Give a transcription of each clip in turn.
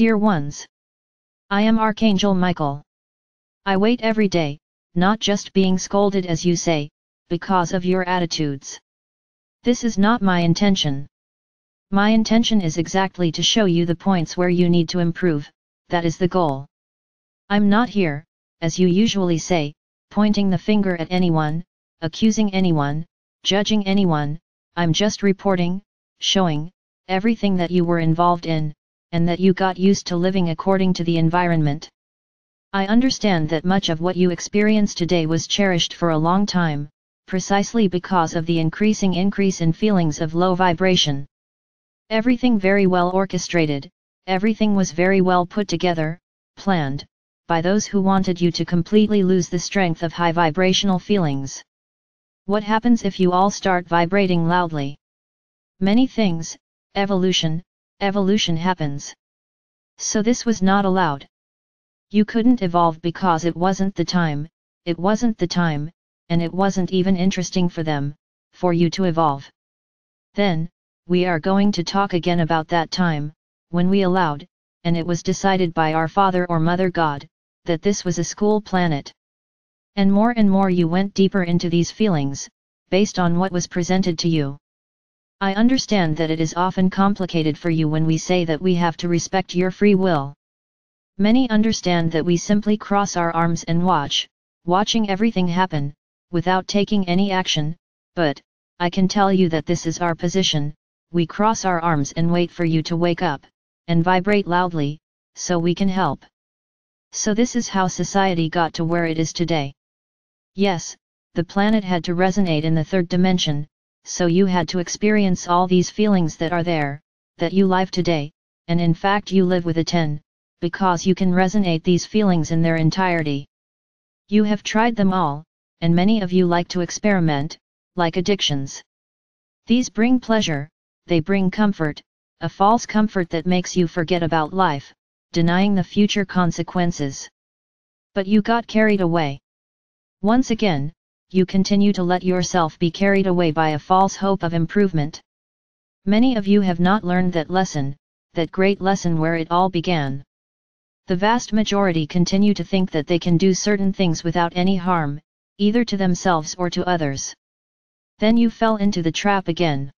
Dear ones, I am Archangel Michael. I wait every day, not just being scolded as you say, because of your attitudes. This is not my intention. My intention is exactly to show you the points where you need to improve, that is the goal. I'm not here, as you usually say, pointing the finger at anyone, accusing anyone, judging anyone. I'm just reporting, showing, everything that you were involved in, and that you got used to living according to the environment. I understand that much of what you experienced today was cherished for a long time, precisely because of the increasing increase in feelings of low vibration. Everything very well orchestrated, everything was very well put together, planned, by those who wanted you to completely lose the strength of high vibrational feelings. What happens if you all start vibrating loudly? Many things, evolution happens. So this was not allowed. You couldn't evolve because it wasn't the time, and it wasn't even interesting for them, for you to evolve. Then, we are going to talk again about that time, when we allowed, and it was decided by our Father or Mother God, that this was a school planet. And more you went deeper into these feelings, based on what was presented to you. I understand that it is often complicated for you when we say that we have to respect your free will. Many understand that we simply cross our arms and watching everything happen, without taking any action, but, I can tell you that this is our position. We cross our arms and wait for you to wake up, and vibrate loudly, so we can help. So this is how society got to where it is today. Yes, the planet had to resonate in the third dimension, so you had to experience all these feelings that are there, that you live today, and in fact you live with a 10. Because you can resonate these feelings in their entirety. You have tried them all, and many of you like to experiment, like addictions. These bring pleasure, they bring comfort, a false comfort that makes you forget about life, denying the future consequences. But you got carried away. Once again, you continue to let yourself be carried away by a false hope of improvement. Many of you have not learned that lesson, that great lesson where it all began. The vast majority continue to think that they can do certain things without any harm, either to themselves or to others. Then you fell into the trap again.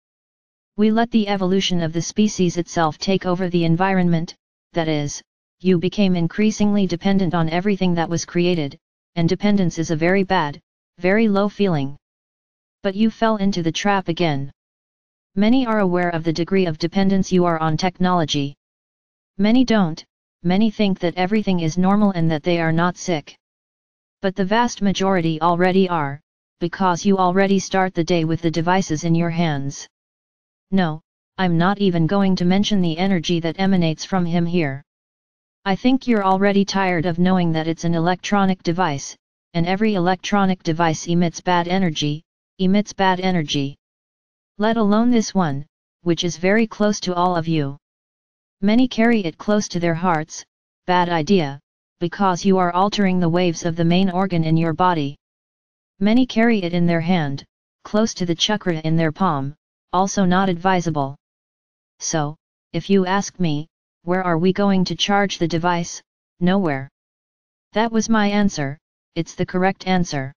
We let the evolution of the species itself take over the environment, that is, you became increasingly dependent on everything that was created, and dependence is a very bad, very low feeling. But you fell into the trap again. Many are aware of the degree of dependence you are on technology. Many don't. Many think that everything is normal and that they are not sick. But the vast majority already are, because you already start the day with the devices in your hands. No, I'm not even going to mention the energy that emanates from him here. I think you're already tired of knowing that it's an electronic device, and every electronic device emits bad energy. Let alone this one, which is very close to all of you. Many carry it close to their hearts, bad idea, because you are altering the waves of the main organ in your body. Many carry it in their hand, close to the chakra in their palm, also not advisable. So, if you ask me, where are we going to charge the device? Nowhere. That was my answer, it's the correct answer.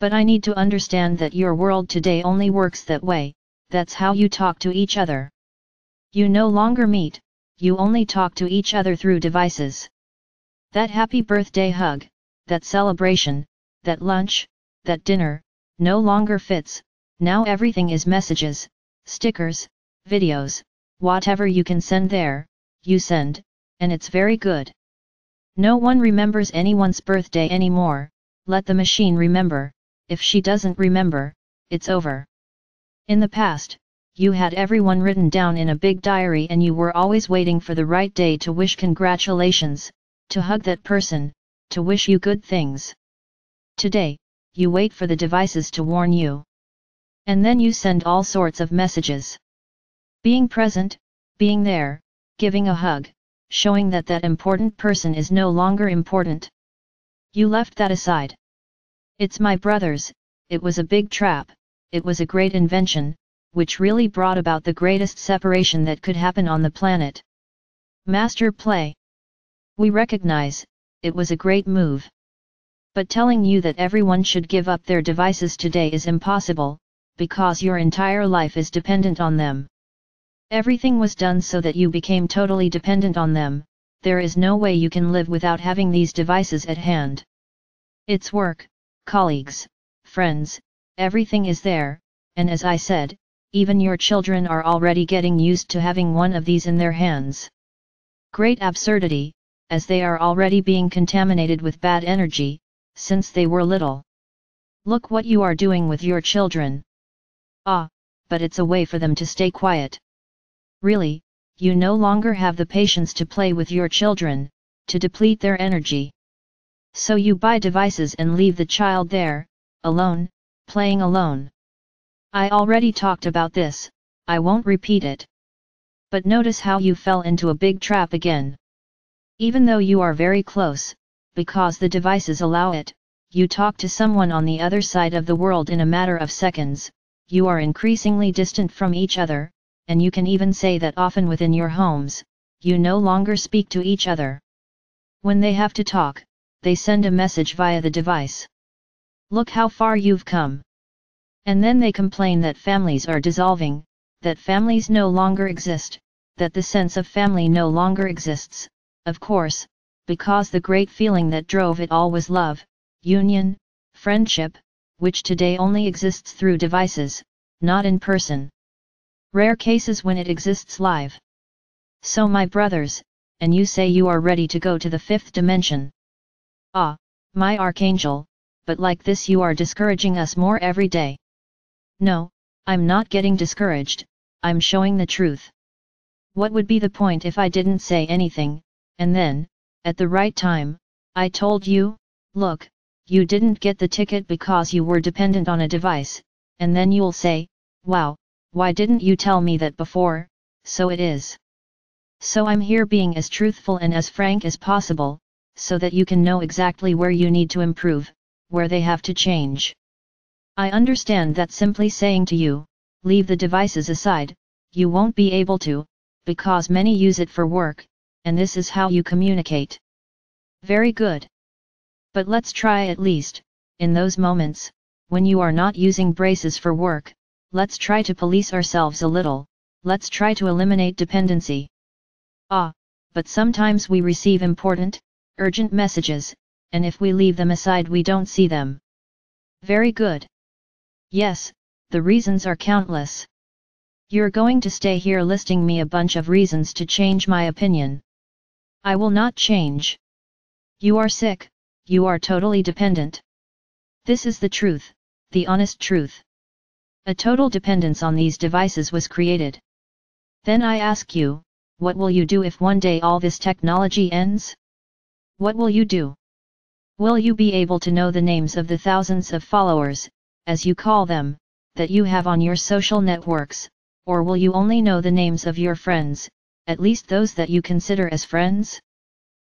But I need to understand that your world today only works that way, that's how you talk to each other. You no longer meet. You only talk to each other through devices. That happy birthday hug, that celebration, that lunch, that dinner, no longer fits, now everything is messages, stickers, videos, whatever you can send there, you send, and it's very good. No one remembers anyone's birthday anymore, let the machine remember, if she doesn't remember, it's over. In the past, you had everyone written down in a big diary and you were always waiting for the right day to wish congratulations, to hug that person, to wish you good things. Today, you wait for the devices to warn you. And then you send all sorts of messages. Being present, being there, giving a hug, showing that that important person is no longer important. You left that aside. It's my brothers, it was a big trap, it was a great invention, which really brought about the greatest separation that could happen on the planet. Master play. We recognize, it was a great move. But telling you that everyone should give up their devices today is impossible, because your entire life is dependent on them. Everything was done so that you became totally dependent on them. There is no way you can live without having these devices at hand. It's work, colleagues, friends, everything is there, and as I said, even your children are already getting used to having one of these in their hands. Great absurdity, as they are already being contaminated with bad energy, since they were little. Look what you are doing with your children. Ah, but it's a way for them to stay quiet. Really, you no longer have the patience to play with your children, to deplete their energy. So you buy devices and leave the child there, alone, playing alone. I already talked about this, I won't repeat it. But notice how you fell into a big trap again. Even though you are very close, because the devices allow it, you talk to someone on the other side of the world in a matter of seconds, you are increasingly distant from each other, and you can even say that often within your homes, you no longer speak to each other. When they have to talk, they send a message via the device. Look how far you've come. And then they complain that families are dissolving, that families no longer exist, that the sense of family no longer exists, of course, because the great feeling that drove it all was love, union, friendship, which today only exists through devices, not in person. Rare cases when it exists live. So my brothers, and you say you are ready to go to the fifth dimension. Ah, my archangel, but like this you are discouraging us more every day. No, I'm not getting discouraged, I'm showing the truth. What would be the point if I didn't say anything, and then, at the right time, I told you, look, you didn't get the ticket because you were dependent on a device, and then you'll say, wow, why didn't you tell me that before, so it is. So I'm here being as truthful and as frank as possible, so that you can know exactly where you need to improve, where they have to change. I understand that simply saying to you, leave the devices aside, you won't be able to, because many use it for work, and this is how you communicate. Very good. But let's try at least, in those moments, when you are not using braces for work, let's try to police ourselves a little, let's try to eliminate dependency. Ah, but sometimes we receive important, urgent messages, and if we leave them aside we don't see them. Very good. Yes, the reasons are countless. You're going to stay here listing me a bunch of reasons to change my opinion. I will not change. You are sick, you are totally dependent. This is the truth, the honest truth. A total dependence on these devices was created. Then I ask you, what will you do if one day all this technology ends? What will you do? Will you be able to know the names of the thousands of followers, as you call them, that you have on your social networks, or will you only know the names of your friends, at least those that you consider as friends?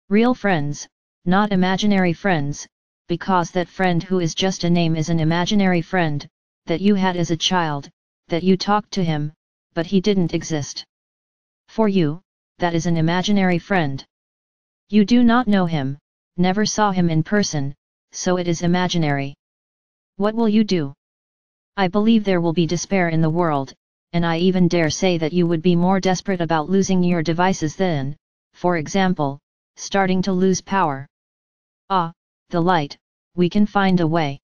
Real friends, not imaginary friends, because that friend who is just a name is an imaginary friend, that you had as a child, that you talked to him, but he didn't exist. For you, that is an imaginary friend. You do not know him, never saw him in person, so it is imaginary. What will you do? I believe there will be despair in the world, and I even dare say that you would be more desperate about losing your devices than, for example, starting to lose power. Ah, the light, we can find a way.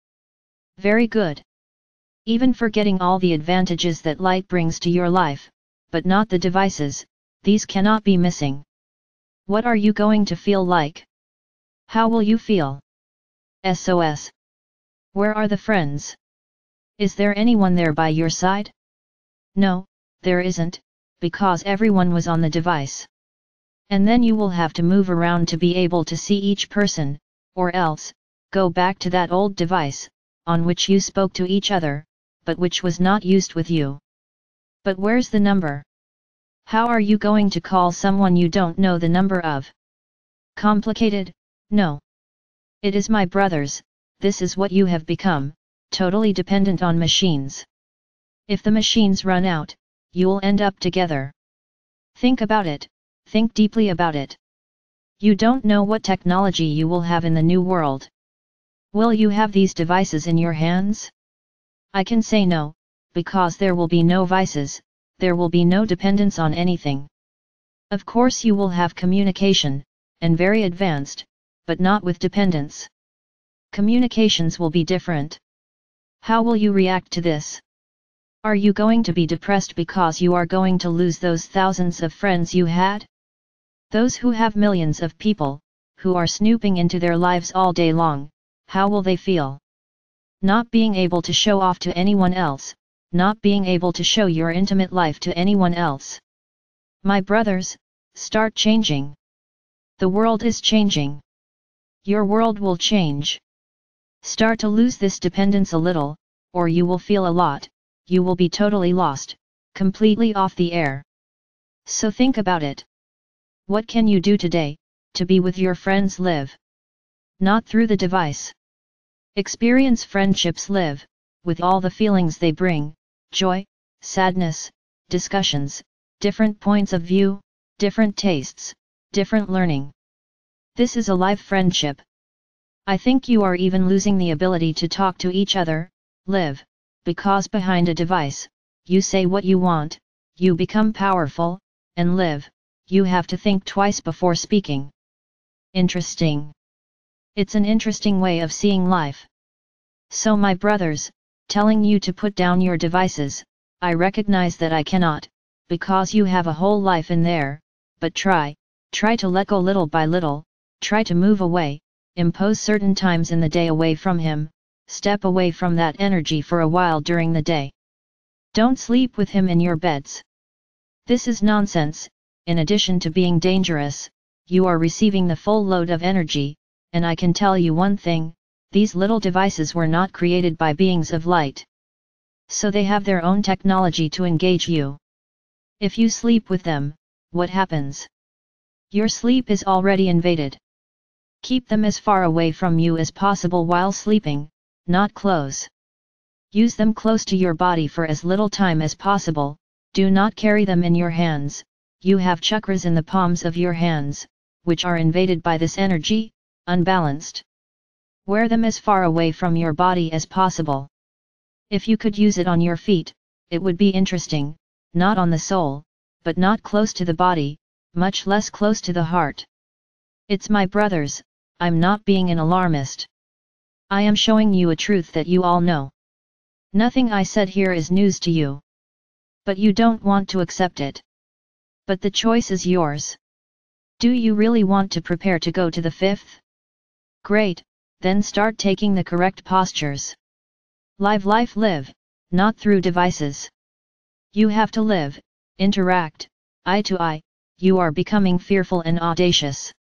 Very good. Even forgetting all the advantages that light brings to your life, but not the devices, these cannot be missing. What are you going to feel like? How will you feel? SOS. Where are the friends? Is there anyone there by your side? No, there isn't, because everyone was on the device. And then you will have to move around to be able to see each person, or else, go back to that old device, on which you spoke to each other, but which was not used with you. But where's the number? How are you going to call someone you don't know the number of? Complicated, no. It is my brothers. This is what you have become, totally dependent on machines. If the machines run out, you'll end up together. Think about it, think deeply about it. You don't know what technology you will have in the new world. Will you have these devices in your hands? I can say no, because there will be no vices, there will be no dependence on anything. Of course you will have communication, and very advanced, but not with dependence. Communications will be different. How will you react to this? Are you going to be depressed because you are going to lose those thousands of friends you had? Those who have millions of people, who are snooping into their lives all day long, how will they feel? Not being able to show off to anyone else, not being able to show your intimate life to anyone else. My brothers, start changing. The world is changing. Your world will change. Start to lose this dependence a little, or you will feel a lot. You will be totally lost, completely off the air. So think about it. What can you do today, to be with your friends live? Not through the device. Experience friendships live, with all the feelings they bring, joy, sadness, discussions, different points of view, different tastes, different learning. This is a live friendship. I think you are even losing the ability to talk to each other, live. Because behind a device, you say what you want, you become powerful, and live, you have to think twice before speaking. Interesting. It's an interesting way of seeing life. So my brothers, telling you to put down your devices, I recognize that I cannot, because you have a whole life in there, but try to let go little by little, try to move away, impose certain times in the day away from him. Step away from that energy for a while during the day. Don't sleep with him in your beds. This is nonsense. In addition to being dangerous, you are receiving the full load of energy, and I can tell you one thing, these little devices were not created by beings of light. So they have their own technology to engage you. If you sleep with them, what happens? Your sleep is already invaded. Keep them as far away from you as possible while sleeping. Not close. Use them close to your body for as little time as possible, do not carry them in your hands, you have chakras in the palms of your hands, which are invaded by this energy, unbalanced. Wear them as far away from your body as possible. If you could use it on your feet, it would be interesting, not on the soul, but not close to the body, much less close to the heart. It's my brothers, I'm not being an alarmist. I am showing you a truth that you all know. Nothing I said here is news to you. But you don't want to accept it. But the choice is yours. Do you really want to prepare to go to the fifth? Great, then start taking the correct postures. Live life live, not through devices. You have to live, interact, eye to eye, you are becoming fearful and audacious.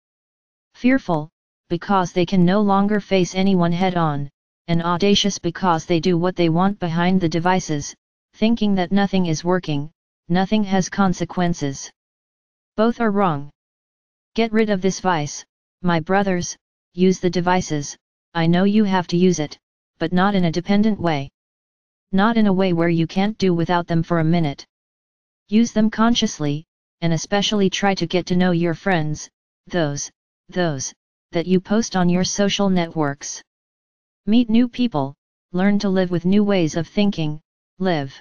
Fearful, because they can no longer face anyone head-on, and audacious because they do what they want behind the devices, thinking that nothing is working, nothing has consequences. Both are wrong. Get rid of this vice, my brothers, use the devices, I know you have to use it, but not in a dependent way. Not in a way where you can't do without them for a minute. Use them consciously, and especially try to get to know your friends, those that you post on your social networks. Meet new people, learn to live with new ways of thinking, live.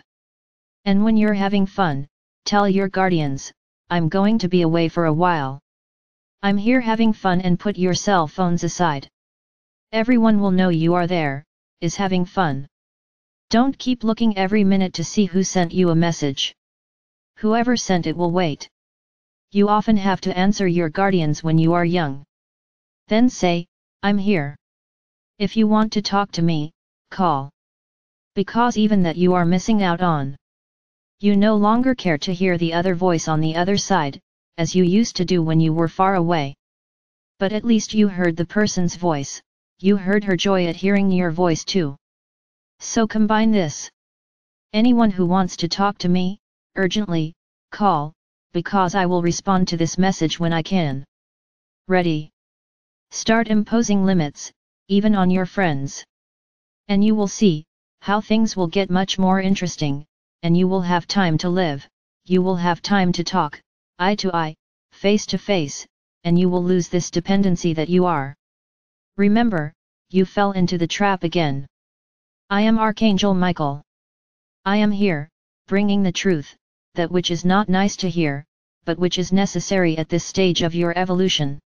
And when you're having fun, tell your guardians, I'm going to be away for a while. I'm here having fun, and put your cell phones aside. Everyone will know you are there, is having fun. Don't keep looking every minute to see who sent you a message. Whoever sent it will wait. You often have to answer your guardians when you are young. Then say, I'm here. If you want to talk to me, call. Because even that you are missing out on. You no longer care to hear the other voice on the other side, as you used to do when you were far away. But at least you heard the person's voice, you heard her joy at hearing your voice too. So combine this. Anyone who wants to talk to me, urgently, call, because I will respond to this message when I can. Ready? Start imposing limits, even on your friends. And you will see, how things will get much more interesting, and you will have time to live, you will have time to talk, eye to eye, face to face, and you will lose this dependency that you are. Remember, you fell into the trap again. I am Archangel Michael. I am here, bringing the truth, that which is not nice to hear, but which is necessary at this stage of your evolution.